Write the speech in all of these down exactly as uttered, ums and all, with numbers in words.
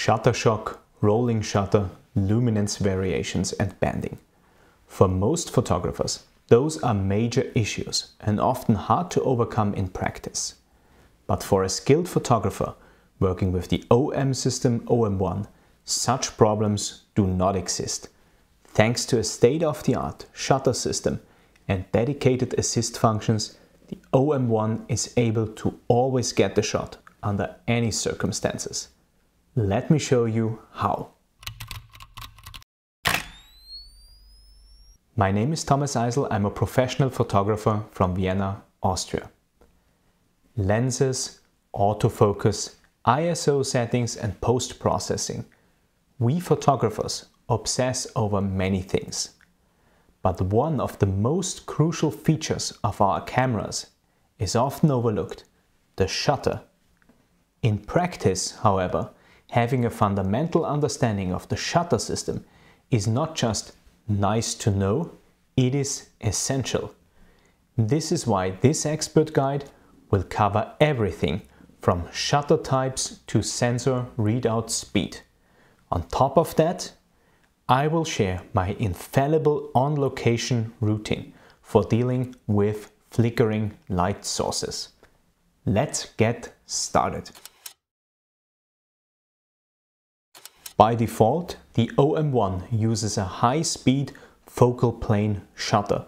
shutter shock, rolling shutter, luminance variations and banding. For most photographers, those are major issues and often hard to overcome in practice. But for a skilled photographer working with the O M System O M one, such problems do not exist, thanks to a state-of-the-art shutter system and dedicated assist functions. The O M one is able to always get the shot under any circumstances. Let me show you how. My name is Thomas Eisel. I'm a professional photographer from Vienna, Austria. Lenses, autofocus, I S O settings and post-processing. We photographers obsess over many things. But one of the most crucial features of our cameras is often overlooked, the shutter. In practice, however, having a fundamental understanding of the shutter system is not just nice to know, it is essential. This is why this expert guide will cover everything from shutter types to sensor readout speed. On top of that, I will share my infallible on-location routine for dealing with flickering light sources. Let's get started. By default, the O M one uses a high-speed focal plane shutter.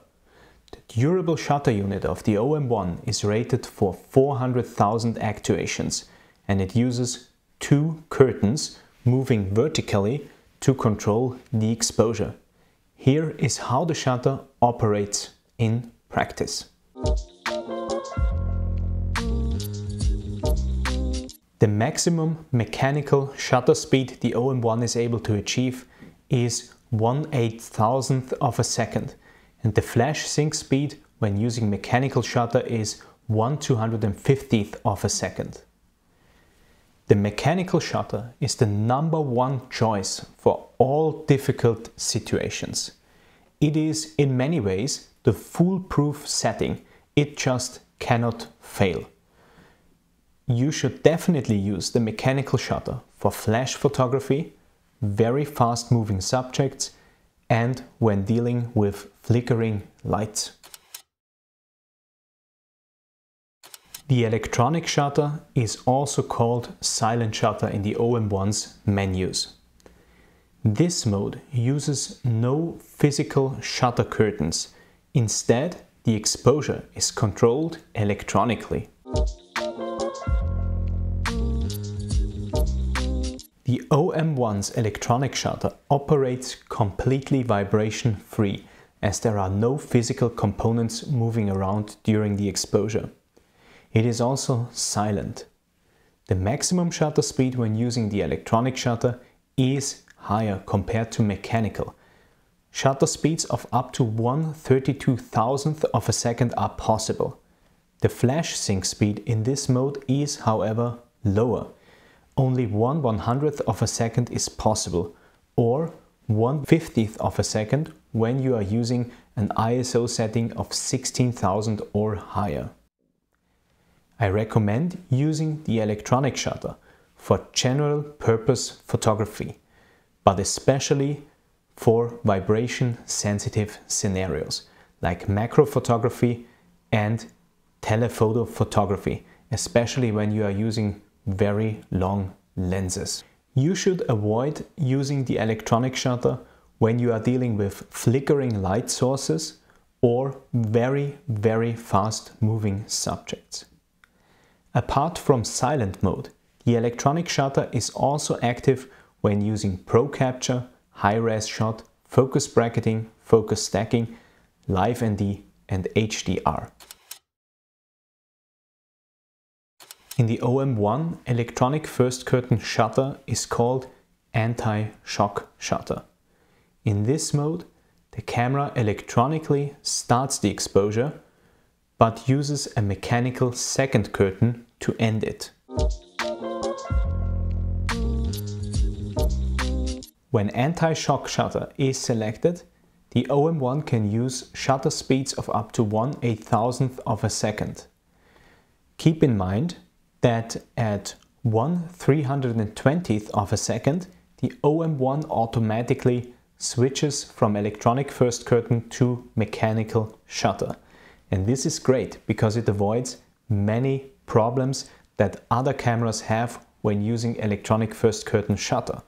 The durable shutter unit of the O M one is rated for four hundred thousand actuations and it uses two curtains moving vertically to control the exposure. Here is how the shutter operates in practice. The maximum mechanical shutter speed the O M one is able to achieve is one eight thousandth of a second, and the flash sync speed when using mechanical shutter is one two hundred fiftieth of a second. The mechanical shutter is the number one choice for all difficult situations. It is in many ways the foolproof setting. It just cannot fail. You should definitely use the mechanical shutter for flash photography, very fast moving subjects and when dealing with flickering lights. The electronic shutter is also called silent shutter in the O M one's menus. This mode uses no physical shutter curtains. Instead, the exposure is controlled electronically. The O M one's electronic shutter operates completely vibration-free, as there are no physical components moving around during the exposure. It is also silent. The maximum shutter speed when using the electronic shutter is higher compared to mechanical. Shutter speeds of up to one thirty-two thousandth of a second are possible. The flash sync speed in this mode is, however, lower. Only one one hundredth of a second is possible, or one fiftieth of a second when you are using an I S O setting of sixteen thousand or higher. I recommend using the electronic shutter for general purpose photography, but especially for vibration sensitive scenarios like macro photography and telephoto photography, especially when you are using very long lenses. You should avoid using the electronic shutter when you are dealing with flickering light sources or very, very fast moving subjects. Apart from silent mode, the electronic shutter is also active when using pro capture, high-res shot, focus bracketing, focus stacking, live N D and H D R. In the O M one, electronic first curtain shutter is called anti-shock shutter. In this mode, the camera electronically starts the exposure but uses a mechanical second curtain to end it. When anti-shock shutter is selected, the O M one can use shutter speeds of up to one eight thousandth of a second. Keep in mind that at one three hundred twentieth of a second, the O M one automatically switches from electronic first curtain to mechanical shutter. And this is great because it avoids many problems that other cameras have when using electronic first curtain shutter.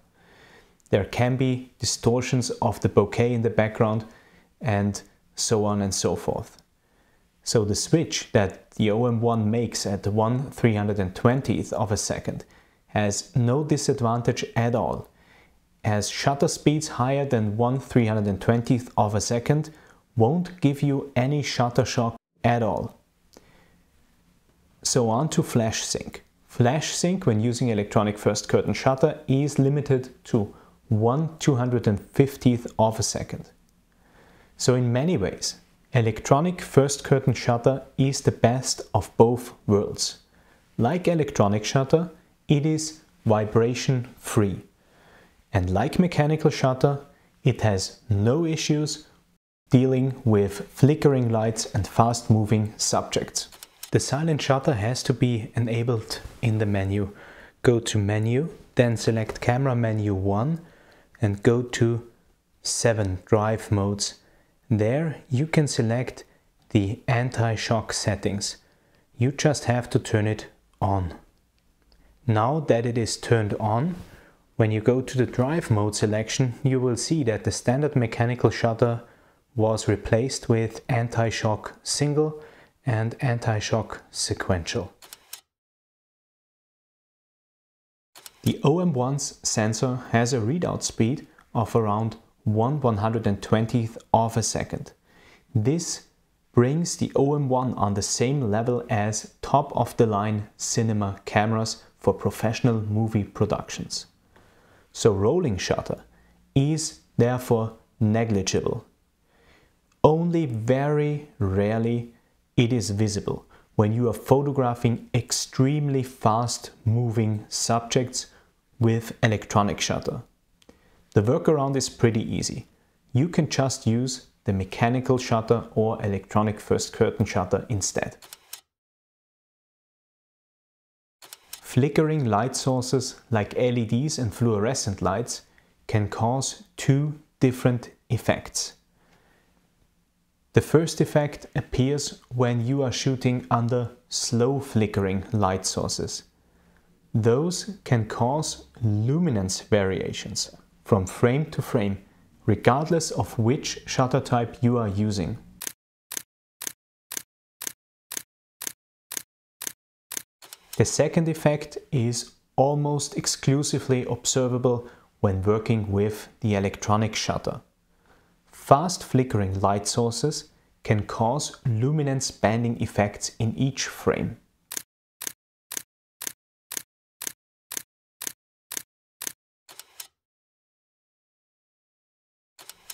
There can be distortions of the bokeh in the background and so on and so forth. So the switch that the O M one makes at one three hundred twentieth of a second has no disadvantage at all. As shutter speeds higher than one three hundred twentieth of a second won't give you any shutter shock at all. So on to flash sync. Flash sync when using electronic first curtain shutter is limited to one two hundred fiftieth of a second. So in many ways, electronic first curtain shutter is the best of both worlds. Like electronic shutter, it is vibration free. And like mechanical shutter, it has no issues dealing with flickering lights and fast moving subjects. The silent shutter has to be enabled in the menu. Go to menu, then select camera menu one and go to seven drive modes. There you can select the anti-shock settings. You just have to turn it on. Now that it is turned on, when you go to the drive mode selection, you will see that the standard mechanical shutter was replaced with anti-shock single and anti-shock sequential. The O M one's sensor has a readout speed of around one one hundred twentieth of a second. This brings the O M one on the same level as top-of-the-line cinema cameras for professional movie productions. So rolling shutter is therefore negligible. Only very rarely it is visible when you are photographing extremely fast moving subjects with electronic shutter. The workaround is pretty easy. You can just use the mechanical shutter or electronic first curtain shutter instead. Flickering light sources like L E Ds and fluorescent lights can cause two different effects. The first effect appears when you are shooting under slow flickering light sources. Those can cause luminance variations from frame to frame, regardless of which shutter type you are using. The second effect is almost exclusively observable when working with the electronic shutter. Fast flickering light sources can cause luminance banding effects in each frame.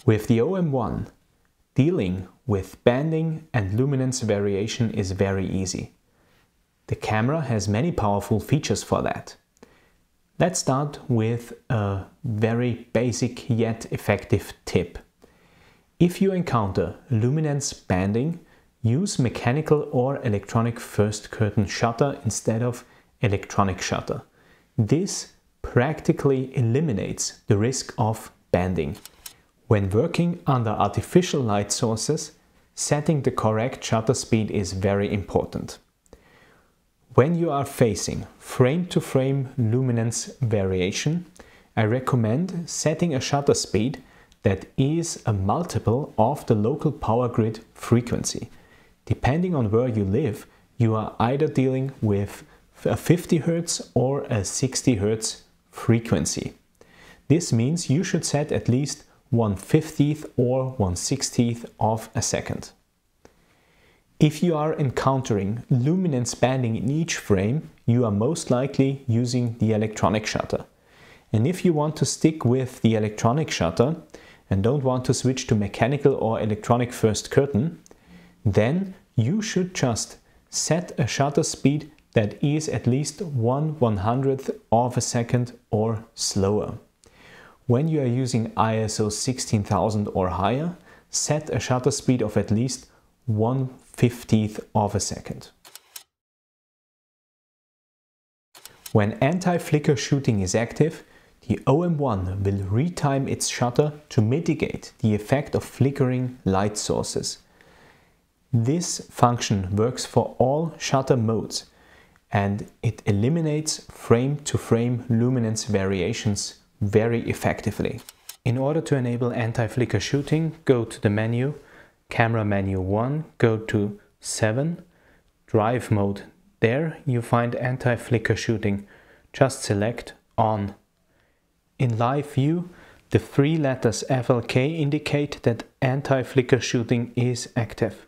With the O M one, dealing with banding and luminance variation is very easy. The camera has many powerful features for that. Let's start with a very basic yet effective tip. If you encounter luminance banding, use mechanical or electronic first curtain shutter instead of electronic shutter. This practically eliminates the risk of banding. When working under artificial light sources, setting the correct shutter speed is very important. When you are facing frame-to-frame luminance variation, I recommend setting a shutter speed that is a multiple of the local power grid frequency. Depending on where you live, you are either dealing with a fifty hertz or a sixty hertz frequency. This means you should set at least one fiftieth or one sixtieth of a second. If you are encountering luminance banding in each frame, you are most likely using the electronic shutter. And if you want to stick with the electronic shutter and don't want to switch to mechanical or electronic first curtain, then you should just set a shutter speed that is at least one one hundredth of a second or slower. When you are using I S O sixteen thousand or higher, set a shutter speed of at least one fiftieth of a second. When anti-flicker shooting is active, the O M one will retime its shutter to mitigate the effect of flickering light sources. This function works for all shutter modes and it eliminates frame-to-frame luminance variations very effectively. In order to enable anti-flicker shooting, go to the menu, Camera menu one, go to seven, Drive mode. There you find anti-flicker shooting. Just select On. In live view, the three letters F L K indicate that anti-flicker shooting is active.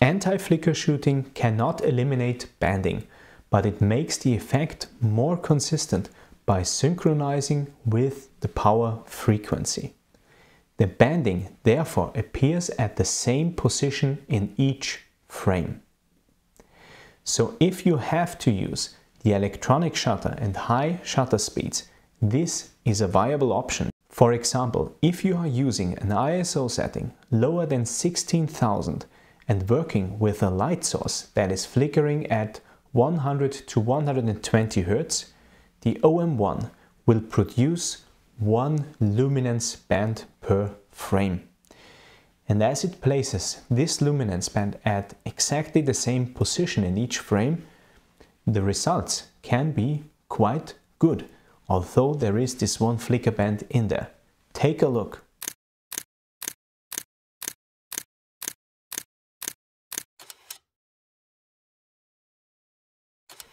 Anti-flicker shooting cannot eliminate banding, but it makes the effect more consistent by synchronizing with the power frequency. The banding therefore appears at the same position in each frame. So if you have to use the electronic shutter and high shutter speeds, this is a viable option. For example, if you are using an I S O setting lower than sixteen thousand and working with a light source that is flickering at one hundred to one hundred twenty hertz, the O M one will produce one luminance band per frame. And as it places this luminance band at exactly the same position in each frame, the results can be quite good. Although there is this one flicker band in there. Take a look.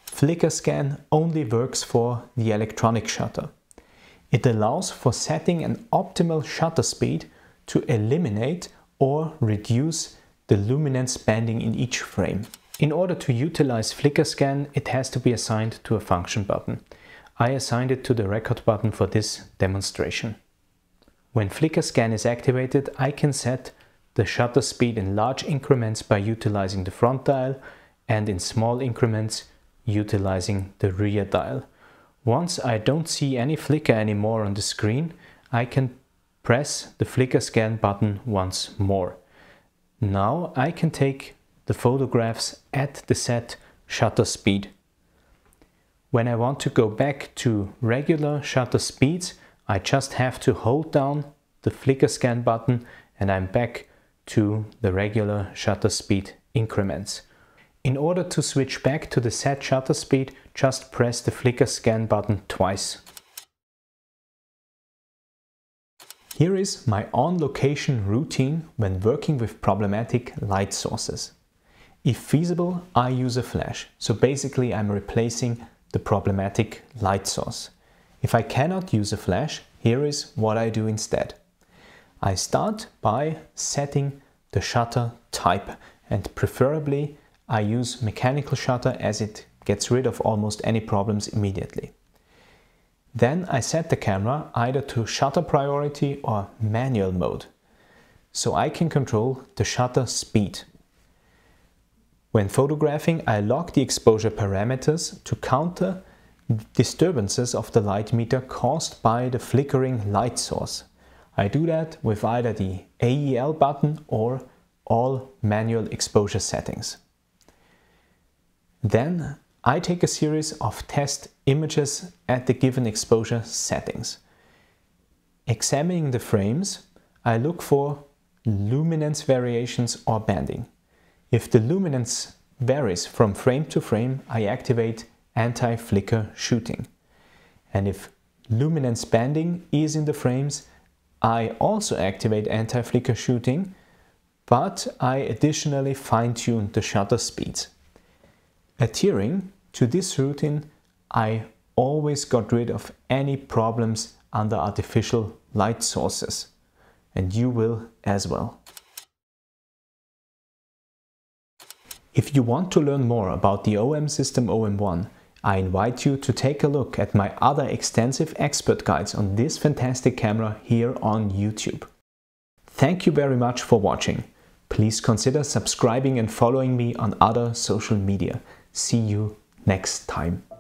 Flicker scan only works for the electronic shutter. It allows for setting an optimal shutter speed to eliminate or reduce the luminance banding in each frame. In order to utilize flicker scan, it has to be assigned to a function button. I assigned it to the record button for this demonstration. When flicker scan is activated, I can set the shutter speed in large increments by utilizing the front dial and in small increments utilizing the rear dial. Once I don't see any flicker anymore on the screen, I can press the flicker scan button once more. Now I can take the photographs at the set shutter speed. When I want to go back to regular shutter speeds, I just have to hold down the flicker scan button and I'm back to the regular shutter speed increments. In order to switch back to the set shutter speed, just press the flicker scan button twice. Here is my on-location routine when working with problematic light sources. If feasible, I use a flash, so basically I'm replacing the problematic light source. If I cannot use a flash, here is what I do instead. I start by setting the shutter type, and preferably I use mechanical shutter as it gets rid of almost any problems immediately. Then I set the camera either to shutter priority or manual mode, so I can control the shutter speed. When photographing, I lock the exposure parameters to counter disturbances of the light meter caused by the flickering light source. I do that with either the A E L button or all manual exposure settings. Then I take a series of test images at the given exposure settings. Examining the frames, I look for luminance variations or banding. If the luminance varies from frame to frame, I activate anti-flicker shooting. And if luminance banding is in the frames, I also activate anti-flicker shooting, but I additionally fine-tune the shutter speeds. Adhering to this routine, I always got rid of any problems under artificial light sources, and you will as well. If you want to learn more about the O M System O M one, I invite you to take a look at my other extensive expert guides on this fantastic camera here on YouTube. Thank you very much for watching. Please consider subscribing and following me on other social media. See you next time.